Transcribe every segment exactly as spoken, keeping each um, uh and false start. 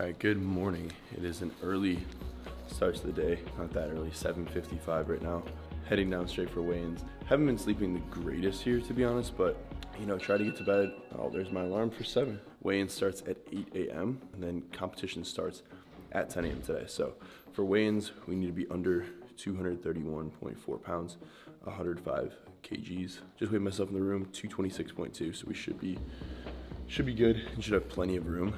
All right, good morning. It is an early start to the day, not that early, seven fifty-five right now. Heading down straight for weigh-ins. Haven't been sleeping the greatest here, to be honest, but you know, try to get to bed. Oh, there's my alarm for seven. Weigh-in starts at eight A M and then competition starts at ten A M today. So for weigh-ins, we need to be under two hundred thirty-one point four pounds, one hundred five kilograms. Just weighed myself in the room, two twenty-six point two, so we should be, should be good and should have plenty of room.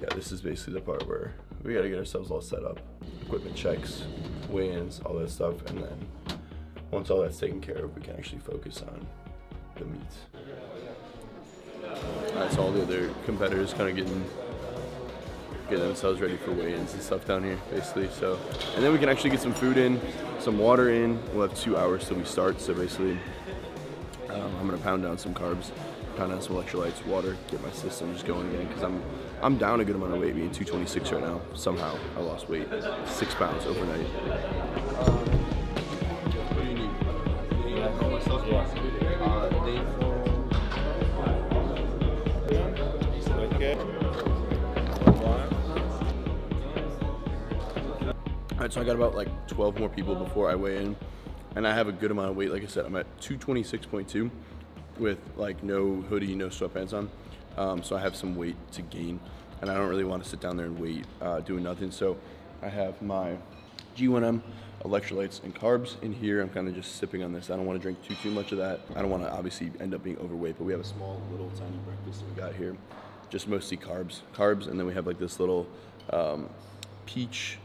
Yeah, this is basically the part where we gotta get ourselves all set up. Equipment checks, weigh-ins, all that stuff, and then once all that's taken care of, we can actually focus on the meat. All right, so all the other competitors kind of getting, getting themselves ready for weigh-ins and stuff down here, basically, so. And then we can actually get some food in, some water in. We'll have two hours till we start, so basically, um, I'm gonna pound down some carbs, pound down some electrolytes, water, get my system just going again, because I'm I'm down a good amount of weight, being two twenty-six right now. Somehow, I lost weight, six pounds overnight. What do you need? All right, so I got about like twelve more people before I weigh in, and I have a good amount of weight. Like I said, I'm at two twenty-six point two with like no hoodie, no sweatpants on. Um, so I have some weight to gain, and I don't really want to sit down there and wait uh, doing nothing. So I have my G one M, electrolytes, and carbs in here. I'm kind of just sipping on this. I don't want to drink too, too much of that. I don't want to obviously end up being overweight, but we have a small little tiny breakfast that we got here, just mostly carbs, carbs. And then we have like this little um, peach,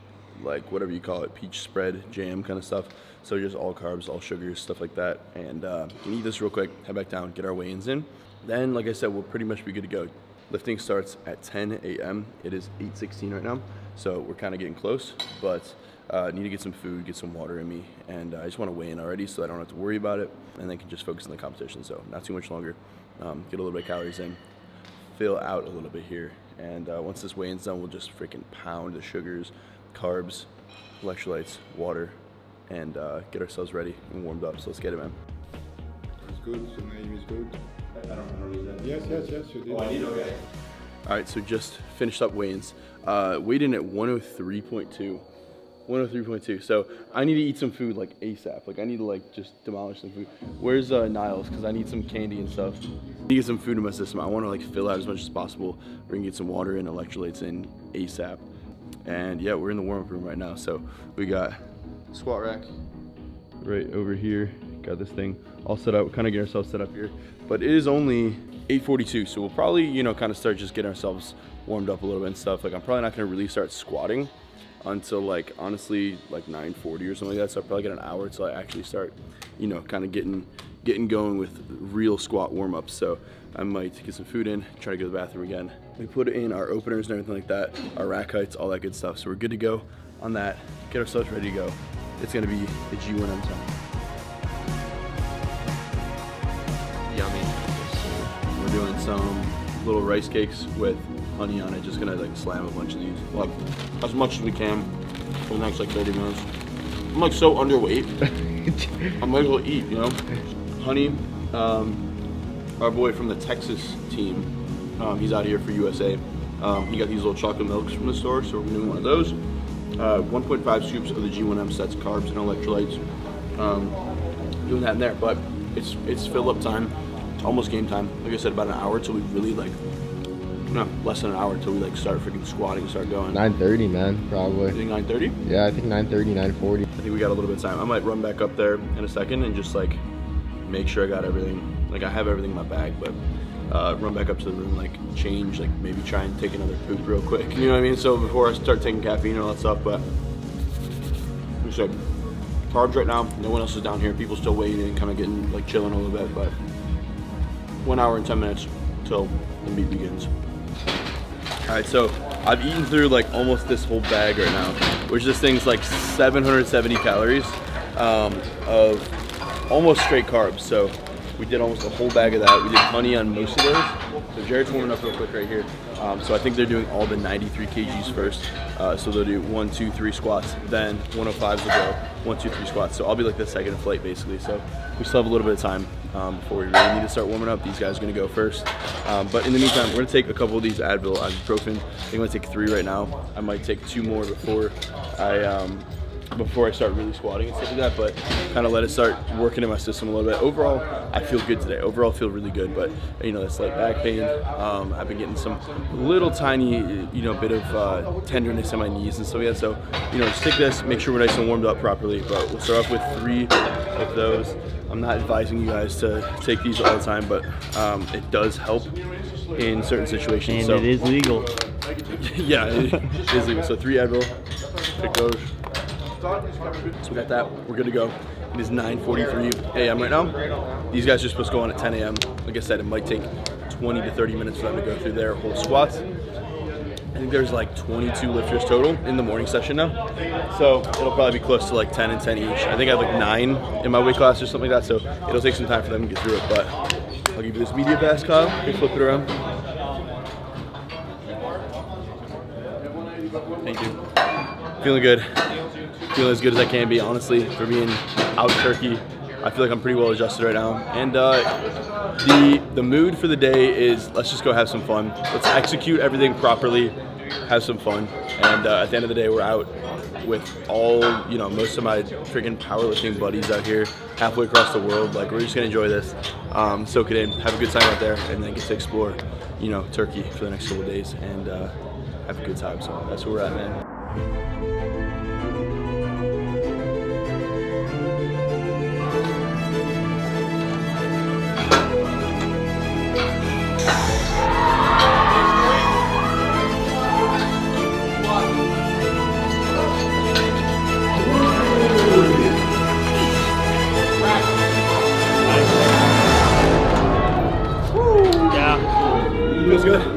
like whatever you call it, peach spread, jam kind of stuff. So just all carbs, all sugars, stuff like that. And uh, we can eat this real quick, head back down, get our weigh-ins in. Then, like I said, we'll pretty much be good to go. Lifting starts at ten A M It is eight sixteen right now, so we're kind of getting close, but uh, need to get some food, get some water in me, and uh, I just want to weigh in already so I don't have to worry about it, and then can just focus on the competition, so not too much longer. Um, get a little bit of calories in, fill out a little bit here, and uh, once this weigh-in's done, we'll just freaking pound the sugars, carbs, electrolytes, water, and uh, get ourselves ready and warmed up, so let's get it, man. It's good, so my name is good. I don't know that. Yes, yes, yes, you did. Oh, I did, okay. All right, so just finished up weigh-ins. Uh, weighed in at one oh three point two. one oh three point two, so I need to eat some food like ASAP. Like I need to like just demolish some food. Where's uh, Niles? Because I need some candy and stuff. I need to get some food in my system. I want to like fill out as much as possible. We're gonna get some water and electrolytes in ASAP. And yeah, we're in the warm-up room right now. So we got squat rack right over here. Got this thing all set up, kind of get ourselves set up here. But it is only eight forty-two, so we'll probably, you know, kind of start just getting ourselves warmed up a little bit and stuff. Like I'm probably not gonna really start squatting until like, honestly, like nine forty or something like that. So I'll probably get an hour till I actually start, you know, kind of getting getting going with real squat warm-ups. So I might get some food in, try to go to the bathroom again. We put in our openers and everything like that, our rack heights, all that good stuff. So we're good to go on that. Get ourselves ready to go. It's gonna be the G one M time. We're doing some little rice cakes with honey on it. Just gonna like slam a bunch of these. Like as much as we can for the next like thirty minutes. I'm like so underweight. I might as well eat, you know? Honey, um, our boy from the Texas team, um, he's out here for U S A. Um, he got these little chocolate milks from the store, so we're doing one of those. Uh, one point five scoops of the G one M sets, carbs and electrolytes. Um, doing that in there, but it's, it's fill up time. Almost game time. Like I said, about an hour till we really like, no, less than an hour till we like start freaking squatting, start going. nine thirty, man, probably. You think nine thirty? Yeah, I think nine thirty, nine forty. I think we got a little bit of time. I might run back up there in a second and just like make sure I got everything. Like I have everything in my bag, but uh, run back up to the room, like change, like maybe try and take another poop real quick. You know what I mean? So before I start taking caffeine and all that stuff, but like I said, carbs right now, no one else is down here. People still waiting and kind of getting like chilling a little bit, but one hour and ten minutes till the meat begins. All right, so I've eaten through like almost this whole bag right now, which this thing's like seven hundred seventy calories um, of almost straight carbs. So we did almost a whole bag of that. We did honey on most of those. So Jared's warming up real quick right here. Um, so I think they're doing all the ninety-three kilograms first. Uh, so they'll do one, two, three squats, then one oh fives will go, one, two, three squats. So I'll be like the second flight basically. So we still have a little bit of time. um, before we really need to start warming up. These guys are going to go first. Um, but in the meantime, we're going to take a couple of these Advil, ibuprofen. I think I'm going to take three right now. I might take two more before I um, before I start really squatting and stuff like that, but kind of let it start working in my system a little bit. Overall, I feel good today. Overall, I feel really good, but, you know, that's like back pain. Um, I've been getting some little tiny, you know, bit of uh, tenderness in my knees and so yeah, so, you know, just take this, make sure we're nice and warmed up properly, but we'll start off with three of those. I'm not advising you guys to take these all the time, but um, it does help in certain situations. And so, it is legal. Yeah, it is legal. So three Advil, pick those. So we got that, we're good to go. It is nine forty-three A M right now. These guys are supposed to go on at ten A M Like I said, it might take twenty to thirty minutes for them to go through their whole squats. I think there's like twenty-two lifters total in the morning session now. So it'll probably be close to like ten and ten each. I think I have like nine in my weight class or something like that. So it'll take some time for them to get through it. But I'll give you this media pass, Kyle. You flip it around. Thank you. Feeling good. Feeling as good as I can be, honestly, for being out turkey. I feel like I'm pretty well adjusted right now. And uh, the the mood for the day is, let's just go have some fun. Let's execute everything properly, have some fun. And uh, at the end of the day, we're out with all, you know, most of my freaking powerlifting buddies out here, halfway across the world. Like, we're just gonna enjoy this, um, soak it in, have a good time out there, and then get to explore, you know, Turkey for the next couple of days and uh, have a good time. So that's where we're at, man.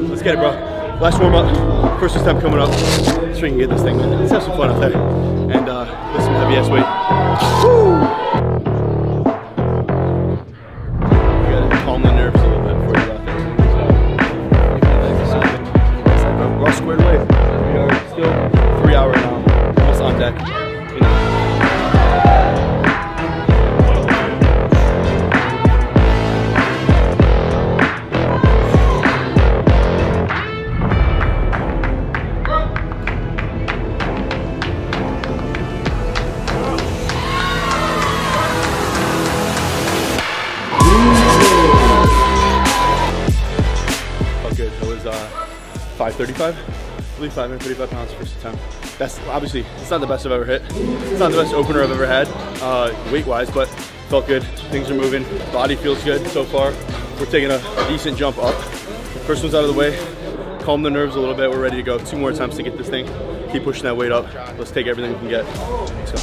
Let's get it, bro. Last warm up, first step coming up. Let's try and get this thing, man. Let's have some fun out there. And uh, with some heavy ass weight. Woo! You gotta calm the nerves a little bit before you go out there. So, uh, we're all squared away. We are still three hours now, almost on deck. You know. five thirty-five, I believe five thirty-five pounds first time. That's obviously, it's not the best I've ever hit. It's not the best opener I've ever had, uh, weight-wise, but felt good. Things are moving, body feels good so far. We're taking a, a decent jump up. First one's out of the way, calm the nerves a little bit, we're ready to go. Two more attempts to get this thing. Keep pushing that weight up. Let's take everything we can get. Let's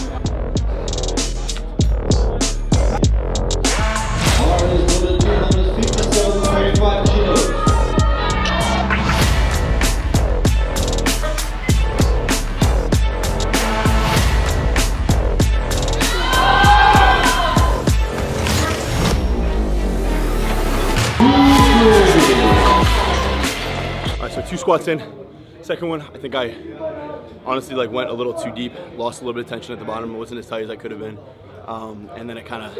go. Squats in. Second one, I think I honestly like went a little too deep, lost a little bit of tension at the bottom. It wasn't as tight as I could have been, um, and then it kind of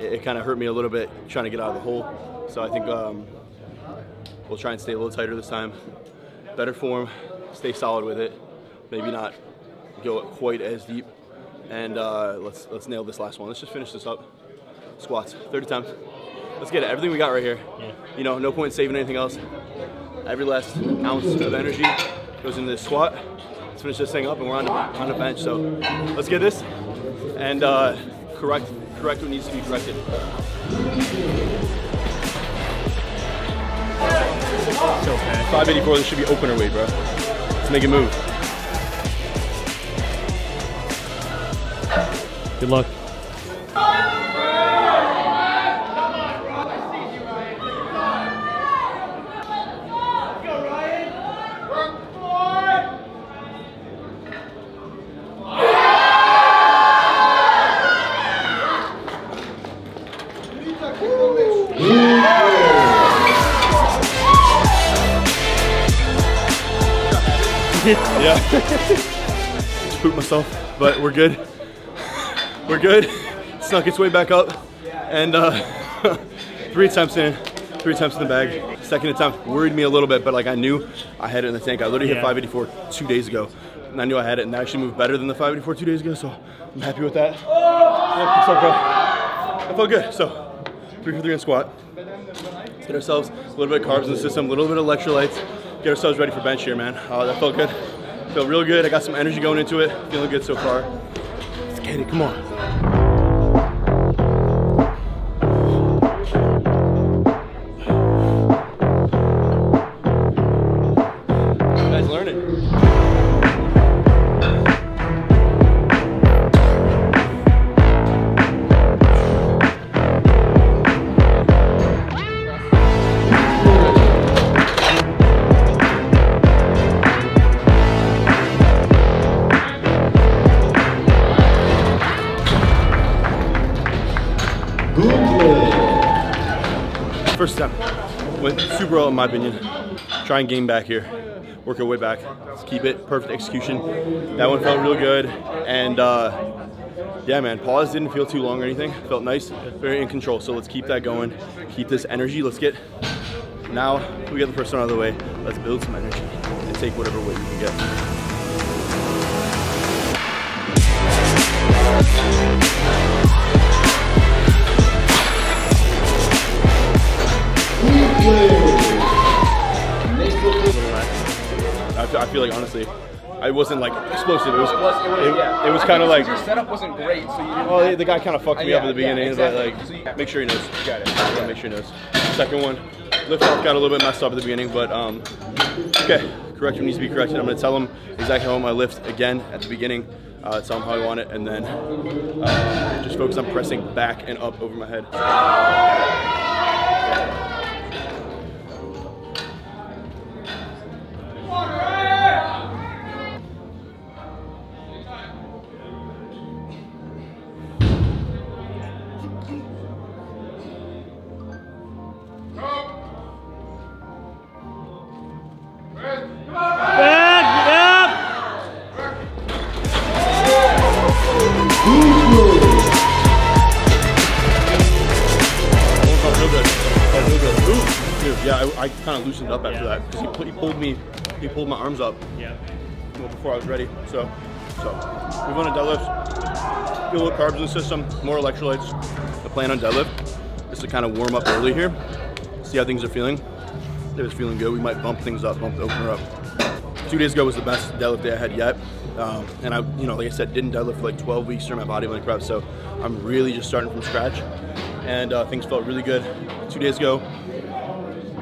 it, it kind of hurt me a little bit trying to get out of the hole. So I think um, we'll try and stay a little tighter this time. Better form, stay solid with it. Maybe not go quite as deep. And uh, let's let's nail this last one. Let's just finish this up. Squats, thirty times. Let's get it. Everything we got right here. Yeah. You know, no point in saving anything else. Every last ounce of energy goes into this squat. Let's finish this thing up and we're on the, on the bench. So let's get this and uh, correct, correct what needs to be corrected. five eighty-four, this should be opener weight, bro. Let's make it move. Good luck. Yeah, just pooped myself, but we're good. We're good. Snuck its way back up, and uh, Three attempts in, three attempts in the bag. Second attempt worried me a little bit, but like I knew I had it in the tank. I literally yeah. hit five eighty-four two days ago, and I knew I had it, and I actually moved better than the five eighty-four two days ago, so I'm happy with that. Yeah, so I felt good, so three for three on squat. Get ourselves a little bit of carbs in the system, a little bit of electrolytes, get ourselves ready for bench here, man. Uh, that felt good, felt real good. I got some energy going into it, feeling good so far. Let's get it, come on. First step went super well in my opinion. Try and game back here. Work our way back. Let's keep it. Perfect execution. That one felt real good. And uh, yeah, man, pause didn't feel too long or anything. Felt nice. Very in control. So let's keep that going. Keep this energy. Let's get, now we get the first one out of the way. Let's build some energy and take whatever weight we can get. I feel like honestly, I wasn't like explosive. It was, it, it, it was kind of like your setup wasn't great. So you didn't well, the guy kind of fucked me uh, yeah, up at the beginning, yeah, exactly. But like, so you, make sure he knows. You got it. Yeah. Make sure he knows. Second one, lift off got a little bit messed up at the beginning, but um, okay, correction needs to be corrected. I'm gonna tell him exactly how my lift again at the beginning. Uh, tell him how I want it, and then uh, just focus on pressing back and up over my head. Yeah, I, I kind of loosened up after yeah. that because he, he pulled me, he pulled my arms up yeah. well before I was ready. So, so we went on a deadlift, get a little carbs in the system, more electrolytes. The plan on deadlift is to kind of warm up early here, see how things are feeling. If it's feeling good, we might bump things up, bump the opener up. Two days ago was the best deadlift day I had yet, um, and I, you know, like I said, didn't deadlift for like twelve weeks during my body length prep, so I'm really just starting from scratch, and uh, things felt really good two days ago.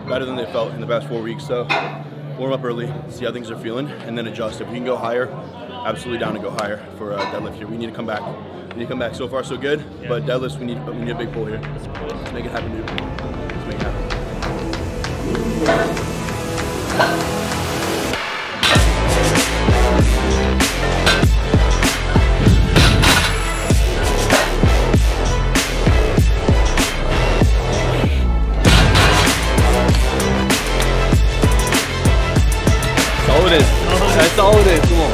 Better than they felt in the past four weeks. So warm up early, see how things are feeling, and then adjust. If we can go higher, absolutely down to go higher for a deadlift here. We need to come back. We need to come back. So far, so good. Yeah. But deadlifts, we need, we need a big pull here. Let's make it happen, dude. Let's make it happen. That's all it is, come on.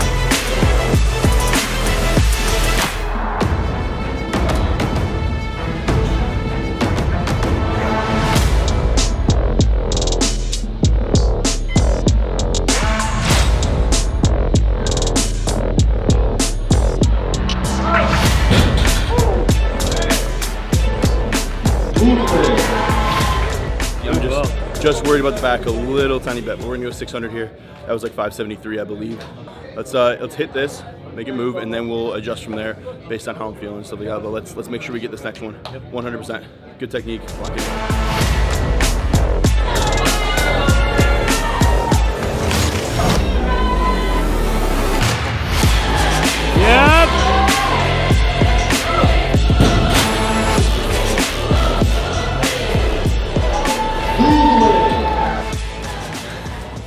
Yeah, I'm just... Just worried about the back a little tiny bit, but we're gonna go six hundred here. That was like five seventy-three, I believe. Let's uh, let's hit this, make it move, and then we'll adjust from there based on how I'm feeling and stuff like that. But let's let's make sure we get this next one. one hundred percent. Good technique. Lock it.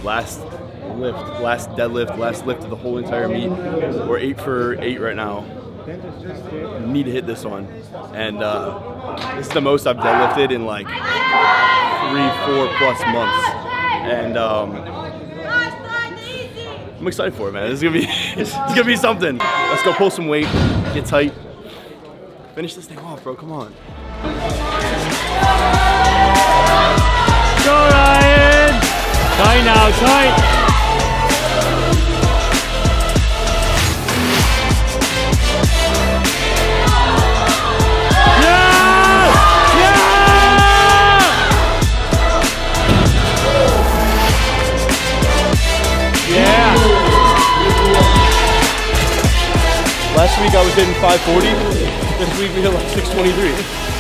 Last lift, last deadlift, last lift of the whole entire meet. We're eight for eight right now. Need to hit this one. And uh, this is the most I've deadlifted in like three, four plus months. And um, I'm excited for it, man. This is gonna be, it's gonna be something. Let's go pull some weight, get tight. Finish this thing off, bro, come on. go, Ryan! Try now, try! Last week I was hitting five forty, this week we hit like six twenty-three.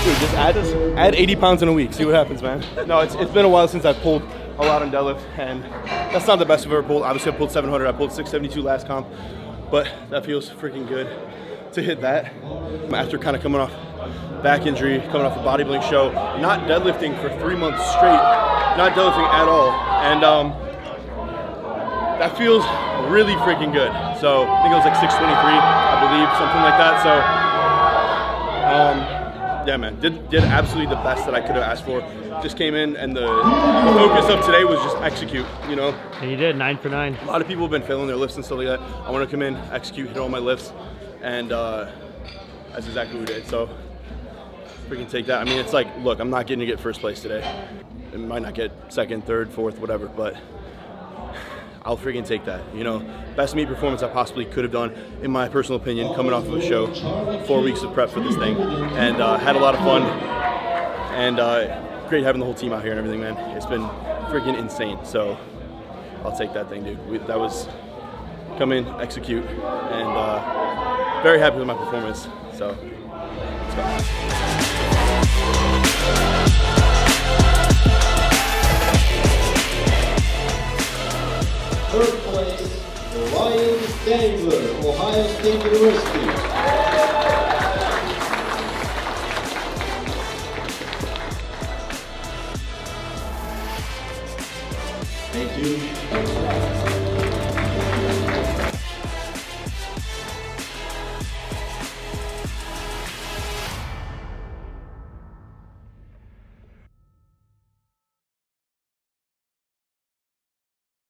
Dude, just add, this, add eighty pounds in a week, see what happens, man. No, it's, it's been a while since I've pulled a lot on deadlift, and that's not the best I've ever pulled. Obviously I pulled seven hundred, I pulled six seventy-two last comp, but that feels freaking good to hit that. After kind of coming off back injury, coming off a bodybuilding show, not deadlifting for three months straight, not deadlifting at all, and um, that feels really freaking good. So I think it was like six twenty-three. Believe, something like that. So um, yeah, man, did, did absolutely the best that I could have asked for. Just came in, and the focus of today was just execute, you know. And you did, nine for nine. A lot of people have been failing their lifts and stuff like that. I want to come in, execute, hit all my lifts, and uh, that's exactly what we did. So freaking take that. I mean, it's like, look, I'm not getting to get first place today. I might not get second, third, fourth, whatever, but I'll freaking take that, you know. Best meet performance I possibly could have done, in my personal opinion, coming off of a show, four weeks of prep for this thing, and uh, had a lot of fun, and uh, great having the whole team out here and everything, man. It's been freaking insane, so I'll take that thing, dude. We, that was, come in, execute, and uh, very happy with my performance, so let's go. Third place, Ryan Dengler, Ohio State University.